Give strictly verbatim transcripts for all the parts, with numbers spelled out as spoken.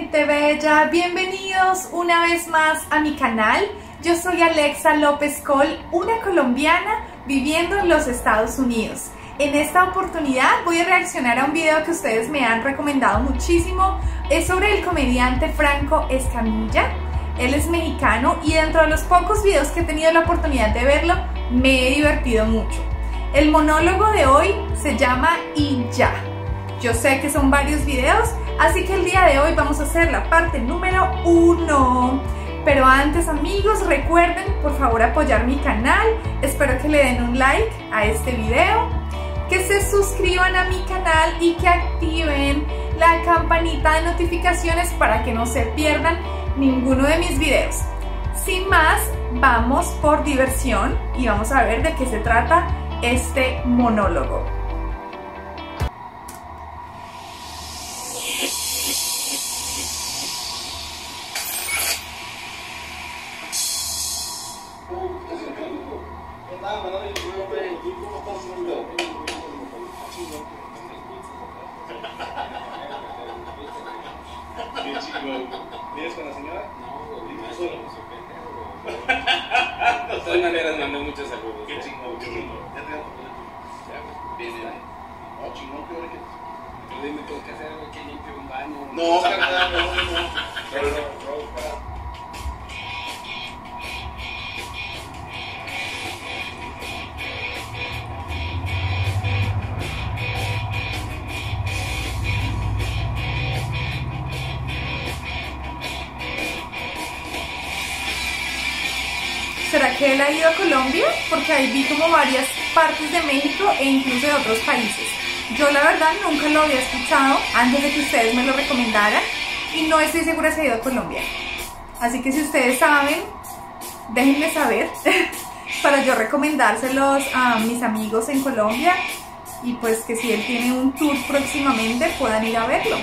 gente bella, bienvenidos una vez más a mi canal. Yo soy Alexa López Col, una colombiana viviendo en los Estados Unidos. En esta oportunidad voy a reaccionar a un video que ustedes me han recomendado muchísimo. Es sobre el comediante Franco Escamilla. Él es mexicano y dentro de los pocos videos que he tenido la oportunidad de verlo, me he divertido mucho. El monólogo de hoy se llama Y Ya. Yo sé que son varios videos, así que el día de hoy vamos a hacer la parte número uno. Pero antes, amigos, recuerden por favor apoyar mi canal. Espero que le den un like a este video, que se suscriban a mi canal y que activen la campanita de notificaciones para que no se pierdan ninguno de mis videos. Sin más, vamos por diversión y vamos a ver de qué se trata este monólogo. ¿Vienes con la señora? No, dime solo. De todas maneras, mandó muchos saludos. Qué chingón, qué chingón. Ya te damos la viene ahí. No, chingón, qué hora que es. Tú dime, tengo que hacer algo que limpie un baño. No, carnal, no, no. Pero ropa. ¿Será que él ha ido a Colombia? Porque ahí vi como varias partes de México e incluso de otros países. Yo la verdad nunca lo había escuchado antes de que ustedes me lo recomendaran y no estoy segura si ha ido a Colombia. Así que si ustedes saben, déjenme saber para yo recomendárselos a mis amigos en Colombia y pues que si él tiene un tour próximamente puedan ir a verlo.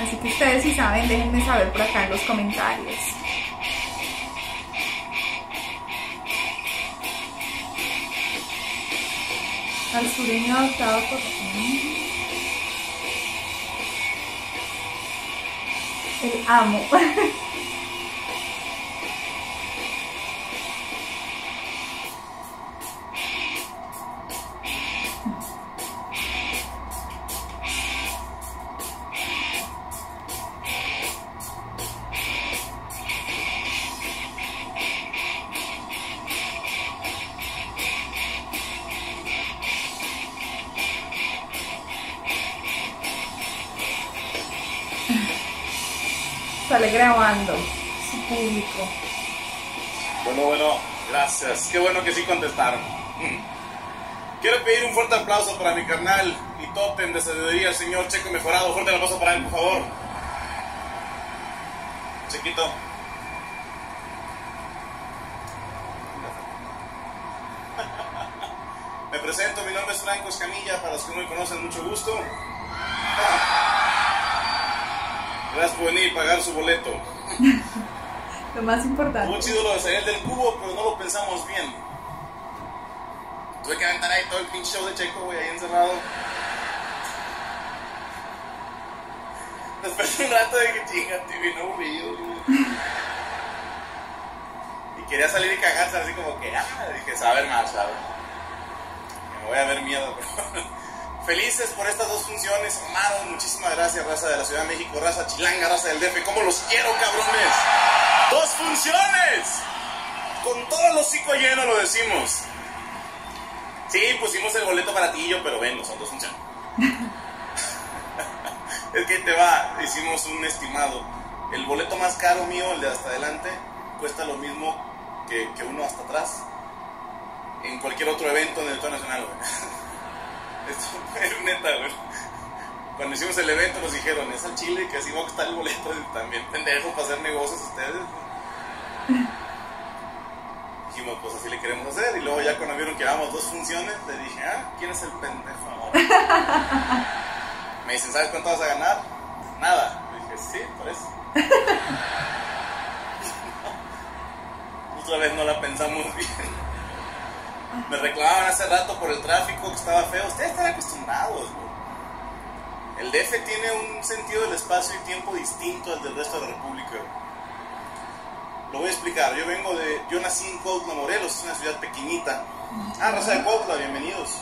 Así que ustedes si saben, déjenme saber por acá en los comentarios. Al sureño adoptado por el amo. Sale grabando su público. Bueno, bueno, gracias. Qué bueno que sí contestaron. Quiero pedir un fuerte aplauso para mi carnal y tótem de sabiduría, el señor Checo Mejorado. Fuerte el aplauso para él, por favor. Chequito. Me presento, mi nombre es Franco Escamilla, para los que no me conocen, mucho gusto. Gracias por venir y pagar su boleto. Lo más importante. Muy chido lo de salir del cubo, pero no lo pensamos bien. Tuve que aventar ahí todo el pinche show de Checo, güey, ahí encerrado. Después de un rato de que chinga, te vino aburrido, güey. Y quería salir y cagarse así como que, ah, dije, saber más, ¿sabes? Me voy a ver miedo, pero... Felices por estas dos funciones, amados, muchísimas gracias, raza de la Ciudad de México, raza chilanga, raza del D F, como los quiero, cabrones. ¡Dos funciones! Con todo el hocico lleno lo decimos. Sí, pusimos el boleto baratillo, pero ven, no son dos funciones. Es que te va, hicimos un estimado. El boleto más caro mío, el de hasta adelante, cuesta lo mismo que, que uno hasta atrás en cualquier otro evento del Teatro Nacional, güey. Esto es neta, güey. Cuando hicimos el evento nos dijeron, es al Chile que así va a costar el boleto. También pendejo para hacer negocios ustedes. Dijimos, pues así le queremos hacer. Y luego ya cuando vieron que dábamos dos funciones, le dije, ah, ¿quién es el pendejo ahora? Me dicen, ¿sabes cuánto vas a ganar? Nada. Le dije, sí, por eso. Otra vez no la pensamos bien. Me reclamaban hace rato por el tráfico que estaba feo. Ustedes están acostumbrados, güey. El D F tiene un sentido del espacio y tiempo distinto al del resto de la república. Lo voy a explicar. Yo vengo de... Yo nací en Cuautla, Morelos, es una ciudad pequeñita. Ah, raza de Cuautla, bienvenidos.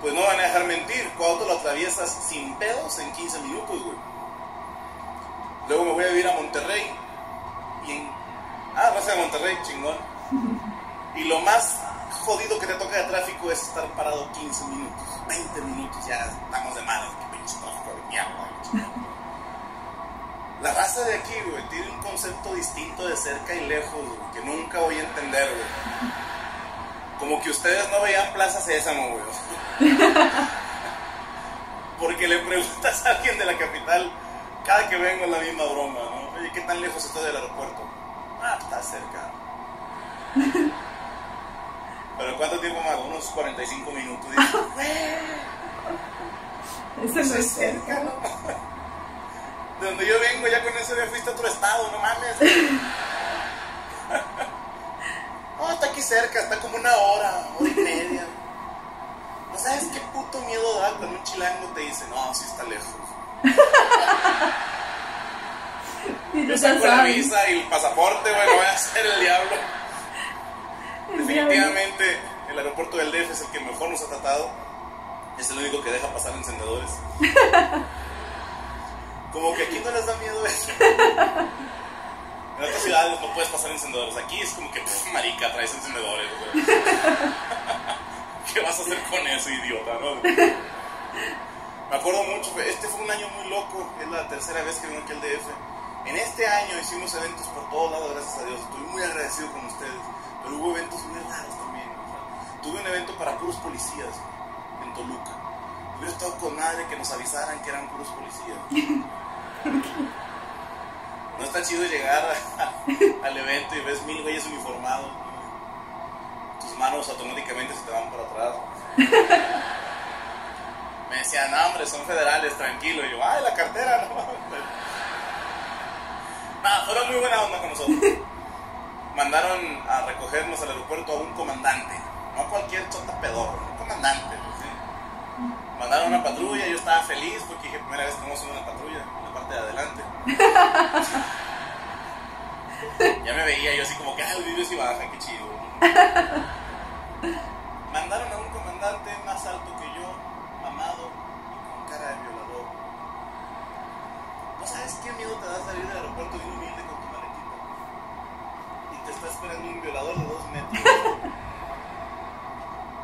Pues no van a dejar mentir, Cuautla lo atraviesas sin pedos en quince minutos, güey. Luego me voy a vivir a Monterrey. Y en... Ah, raza de Monterrey, chingón. Y lo más jodido que te toca de tráfico es estar parado quince minutos, veinte minutos, ya estamos de manos, que pinche tráfico de mierda. La raza de aquí, güey, tiene un concepto distinto de cerca y lejos, güey, que nunca voy a entender, güey. Como que ustedes no veían Plaza Sésamo, güey. Porque le preguntas a alguien de la capital, cada que vengo es la misma broma, ¿no? Oye, ¿qué tan lejos está del aeropuerto? Ah, está cerca. ¿Pero cuánto tiempo más? Unos cuarenta y cinco minutos. Eso no es cerca, ¿no? De donde yo vengo, ya con eso me fuiste a otro estado, no mames. No, está aquí cerca, está como una hora, hora y media. ¿No sabes qué puto miedo da cuando un chilango te dice, no, sí está lejos? Yo saco la visa y el pasaporte, güey, voy a hacer el diablo. Definitivamente el aeropuerto del D F es el que mejor nos ha tratado. Es el único que deja pasar encendedores. Como que aquí no les da miedo eso. En otras ciudades no puedes pasar encendedores. Aquí es como que, pff, marica, traes encendedores, güey. ¿Qué vas a hacer con eso, idiota? ¿No? Me acuerdo mucho, este fue un año muy loco. Es la tercera vez que vengo aquí al D F. En este año hicimos eventos por todos lados, gracias a Dios. Estoy muy agradecido con ustedes. Pero hubo eventos muy raros también, ¿no? Tuve un evento para puros policías en Toluca. Hubiera estado con madre que nos avisaran que eran puros policías. No está chido llegar a, a, al evento y ves mil güeyes uniformados, ¿no? Tus manos automáticamente se te van para atrás. Me decían, no, hombre, son federales, tranquilo. Y yo, ay, la cartera, no. Nada, fueron muy buena onda con nosotros. Mandaron a recogernos al aeropuerto a un comandante, no a cualquier chota pedorro, un comandante, ¿sí? Mandaron una patrulla, yo estaba feliz porque dije, primera vez que vamos a una patrulla, en la parte de adelante. Ya me veía yo así como que, ay, vive y baja, qué chido. Mandaron a un comandante más alto que yo, mamado y con cara de violador. ¿No sabes qué miedo te da salir del aeropuerto bien humilde con tu maletita? Te está esperando un violador de dos metros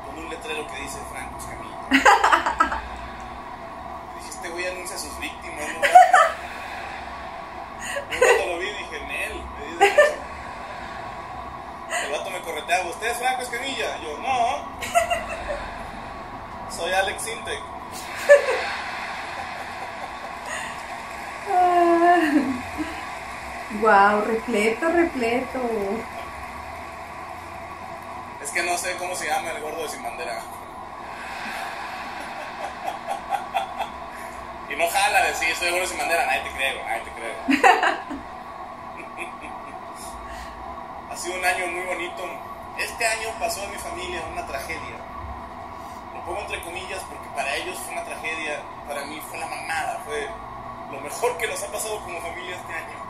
con un letrero que dice Franco Escamilla. Dije, este güey anuncia a sus víctimas, ¿no? Yo cuando lo vi dije, Nel, me dice eso. El vato me correteaba, ¿usted es Franco Escamilla? Yo, no, soy Alex Sintec. Wow, repleto, repleto. Es que no sé cómo se llama el gordo de Sin Bandera. Y no jala decir, sí, soy gordo de Sin Bandera, nadie te cree, nadie te cree. Ha sido un año muy bonito. Este año pasó en mi familia una tragedia. Lo pongo entre comillas porque para ellos fue una tragedia, para mí fue la mamada, fue lo mejor que nos ha pasado como familia este año.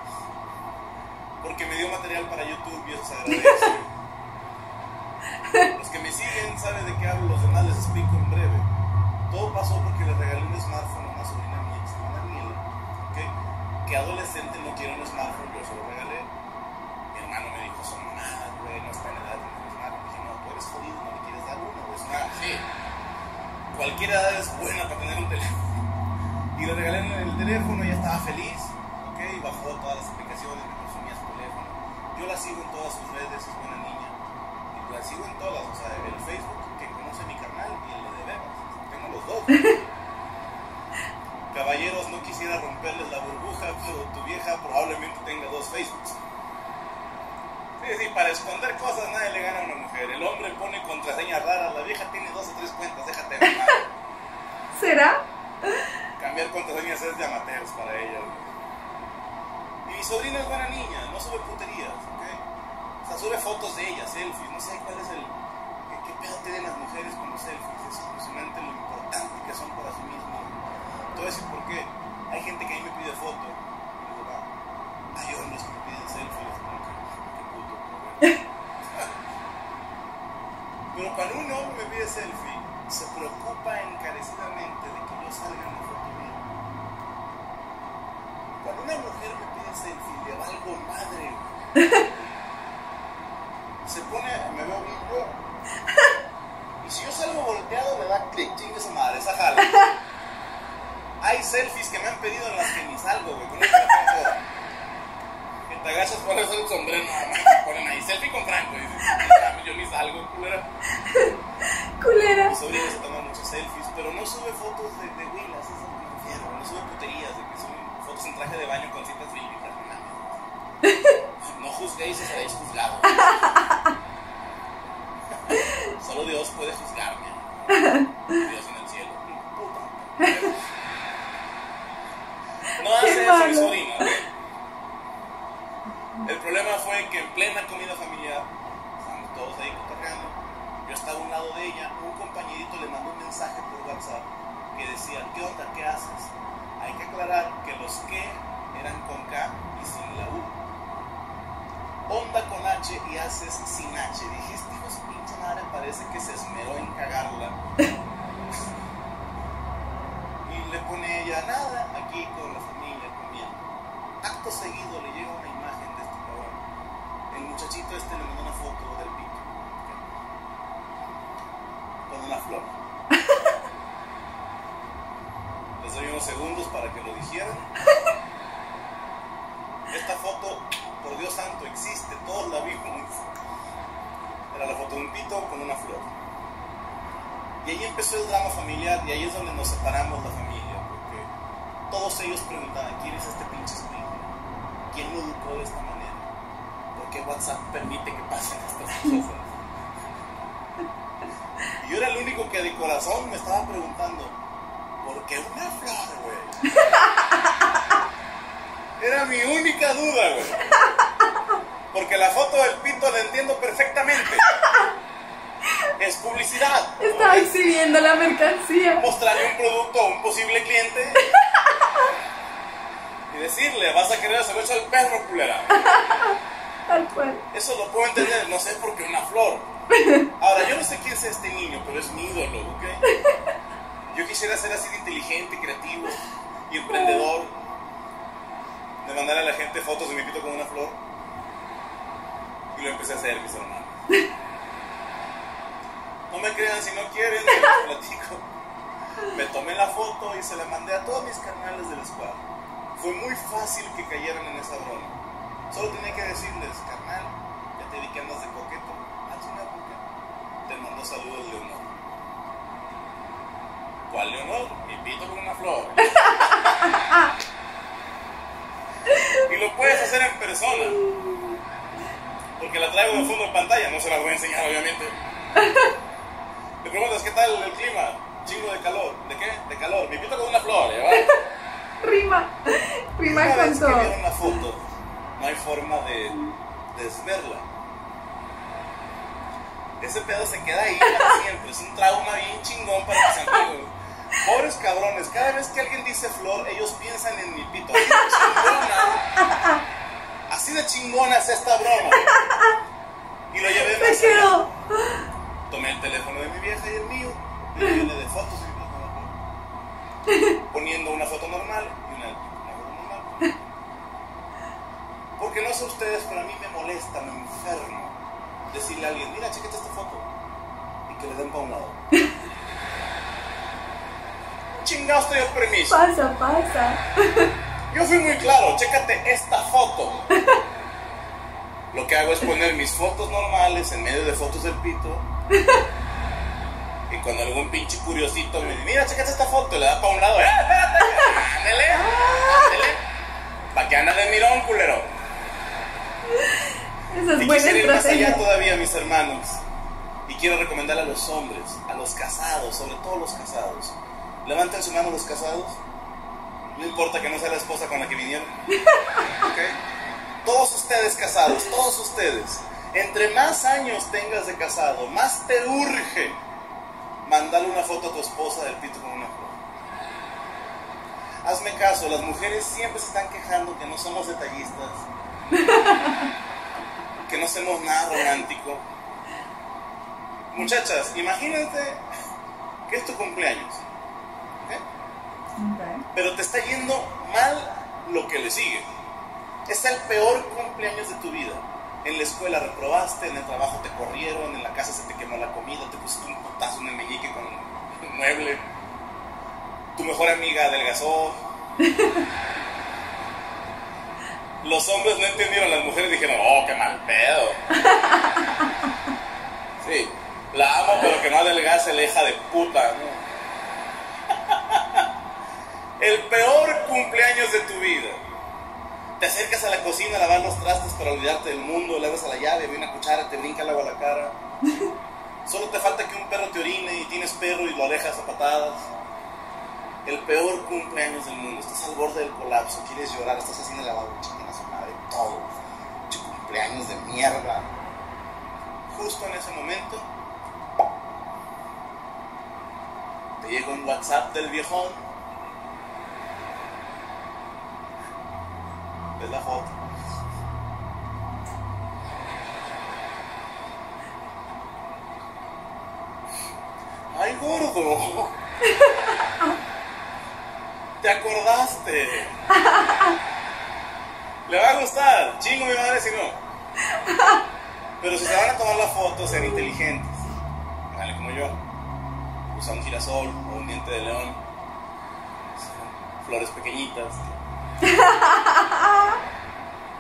Porque me dio material para YouTube y eso se agradece. Los que me siguen saben de qué hablo, los demás les explico en breve. Todo pasó porque le regalé un smartphone a una sobrina mía que se llama Daniela, ¿okay? Que adolescente no quiere un smartphone, yo se lo regalé. Mi hermano me dijo, son nada, güey, no está en edad de tener un smartphone. Dije, no, tú eres jodido, no le quieres dar uno, güey, es nada. Sí. Cualquier edad es buena para tener un teléfono. Y le regalé el teléfono y ella estaba feliz, ¿ok? Y bajó todas las aplicaciones. Yo la sigo en todas sus redes, es buena niña. Y la sigo en todas, o sea, el Facebook, que conoce mi canal, y el de Bebas. Tengo los dos. Caballeros, no quisiera romperles la burbuja, pero tu vieja probablemente tenga dos Facebooks. Sí, sí, para esconder cosas nadie le gana a una mujer. El hombre pone contraseñas raras, la vieja tiene dos o tres cuentas, déjate de mal. ¿Será? Cambiar contraseñas es de amateurs para ella, ¿no? Mi sobrina es buena niña, no sube puterías, ¿ok? O sea, sube fotos de ella, selfies, no sé cuál es el... ¿Qué pedo tienen las mujeres con los selfies? Es impresionante lo importante que son para sí mismas. Te voy a decir por qué. Hay gente que a mí me pide foto. Y digo, va, hay hombres que me piden selfies. Qué puto. Pero cuando un hombre me pide selfie, se preocupa encarecidamente de que yo salga en la foto mía. Cuando una mujer me pide selfie, le valgo madre. Se pone, me veo bien yo. Y si yo salgo volteado, me da clic, chingue esa madre, esa jala. Hay selfies que me han pedido en las que ni salgo, güey. Con eso me pongo. Que te agachas, pones el sombrero, nada más. Ponen ahí, selfie con Franco. Y dices, yo ni salgo, culera. Culera. Mis sobrinos se toman muchos selfies, pero no sube fotos de huilas, eso me refiero. No sube puterías, de que suben fotos en traje de baño con citas bíblicas. No juzguéis o seréis juzgados. Solo Dios puede juzgarme. Dios en el cielo. Puta. No hace eso mi sobrina. El problema fue que en plena comida familiar, estábamos todos ahí cotorreando. Yo estaba a un lado de ella. Un compañerito le mandó un mensaje por WhatsApp que decía: ¿qué onda? ¿Qué haces? Hay que aclarar que los que eran con K y sin la U. Onda con H y haces sin H. Dije, este hijo de su pinche madre parece que se esmeró en cagarla. Y le pone ella nada aquí con la familia, comiendo. Acto seguido le llega una imagen de este cabrón. El muchachito este le mandó una foto del pito. Con una flor. Les doy unos segundos para que lo dijeran. Esta foto, por Dios santo, existe, todos la vimos. Era la foto de un pito con una flor. Y ahí empezó el drama familiar, y ahí es donde nos separamos la familia, porque todos ellos preguntaban, ¿quién es este pinche espíritu? ¿Quién lo educó de esta manera? ¿Por qué WhatsApp permite que pasen estas cosas? Y yo era el único que de corazón me estaba preguntando, ¿por qué una flor, güey? Era mi única duda, güey. Porque la foto del pito la entiendo perfectamente. Es publicidad. Estaba exhibiendo la mercancía. Mostrarle un producto a un posible cliente. Y decirle, vas a querer hacer eso al perro, culera. Tal cual. Eso lo puedo entender, no sé por qué una flor. Ahora, yo no sé quién es este niño, pero es mi ídolo, ¿ok? Yo quisiera ser así de inteligente, creativo y emprendedor. De mandar a la gente fotos de mi pito con una flor. Y lo empecé a hacer, mis hermanos. No me crean si no quieren, se los platico. Me tomé la foto y se la mandé a todos mis carnales de la escuadra. Fue muy fácil que cayeran en esa broma. Solo tenía que decirles, carnal, ya te di que andas de coqueto. Haz una boca. Te mando saludos, Leonor. ¿Cuál Leonor? Mi pito con una flor. Y lo puedes hacer en persona. Porque la traigo de fondo de pantalla. No se la voy a enseñar, obviamente. Le preguntas, ¿qué tal el clima? Chingo de calor. ¿De qué? De calor. Me invito con una flor, ¿ya va? Rima. Rima con todo. Una vez que vieron la foto, no hay forma de desverla. Ese pedo se queda ahí para siempre. Es un trauma bien chingón para mis amigos. Pobres cabrones, cada vez que alguien dice flor, ellos piensan en mi pito. Así de chingona, así de chingona es esta broma. Y lo llevé más allá. Tomé el teléfono de mi vieja y el mío, y le llené de fotos y mi pito. Poniendo una foto normal y una, una foto normal. Porque no sé ustedes, pero a mí me molesta, me enfermo decirle a alguien, mira, chequete esta foto, y que le den para un lado. Chingados te dio permiso. Pasa, pasa. Yo fui muy claro, chécate esta foto. Lo que hago es poner mis fotos normales en medio de fotos del pito. Y cuando algún pinche curiosito me dice, mira, chécate esta foto, le da para un lado. ¡Eh, espérate! ¡Ándele! ¡Ándele! ¿Para qué andas de mirón, culero? Eso es y buena quisiera ir más allá todavía, mis hermanos. Y quiero recomendar a los hombres, a los casados, sobre todo los casados. Levanten su mano los casados. No importa que no sea la esposa con la que vinieron. ¿Okay? Todos ustedes casados, todos ustedes. Entre más años tengas de casado, más te urge mandarle una foto a tu esposa del pito con una flor. hazme caso, las mujeres siempre se están quejando que no somos detallistas, que no hacemos nada romántico. Muchachas, imagínate que es tu cumpleaños, ¿eh? Okay. Pero te está yendo mal lo que le sigue. Es el peor cumpleaños de tu vida. En la escuela reprobaste, en el trabajo te corrieron, en la casa se te quemó la comida, te pusiste un putazo en el meñique con un mueble, tu mejor amiga adelgazó. Los hombres no entendieron, las mujeres dijeron, oh, qué mal pedo. Sí, la amo pero que no adelgace, la hija de puta, ¿no? El peor cumpleaños de tu vida. Te acercas a la cocina a lavar los trastes para olvidarte del mundo, le abres a la llave, ve una cuchara, te brinca el agua a la cara. Solo te falta que un perro te orine y tienes perro y lo alejas a patadas. El peor cumpleaños del mundo. Estás al borde del colapso, quieres llorar, estás así en el lavabo, chiquen a su madre, todo. Tu cumpleaños de mierda. Justo en ese momento, te llega un WhatsApp del viejón. Ves la foto. ¡Ay, gordo! ¡Te acordaste! Le va a gustar, chingo mi madre si no. Pero si se van a tomar la foto, sean inteligentes. Dale como yo. Usa un girasol o un diente de león. Flores pequeñitas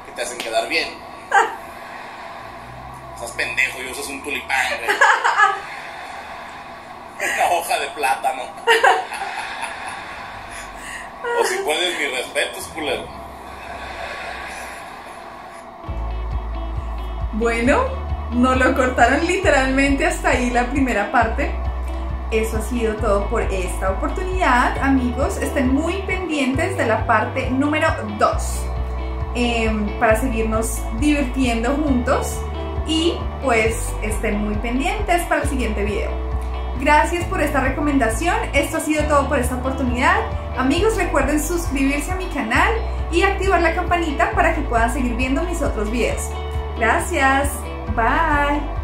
que te hacen quedar bien. Estás pendejo y usas un tulipán, güey. Una hoja de plátano. O si puedes, mis respetos, culero. Bueno, nos lo cortaron literalmente hasta ahí la primera parte. Eso ha sido todo por esta oportunidad, amigos. Estén muy pendientes de la parte número dos eh, para seguirnos divirtiendo juntos. Y pues estén muy pendientes para el siguiente video. Gracias por esta recomendación. Esto ha sido todo por esta oportunidad. Amigos, recuerden suscribirse a mi canal y activar la campanita para que puedan seguir viendo mis otros videos. Gracias. Bye.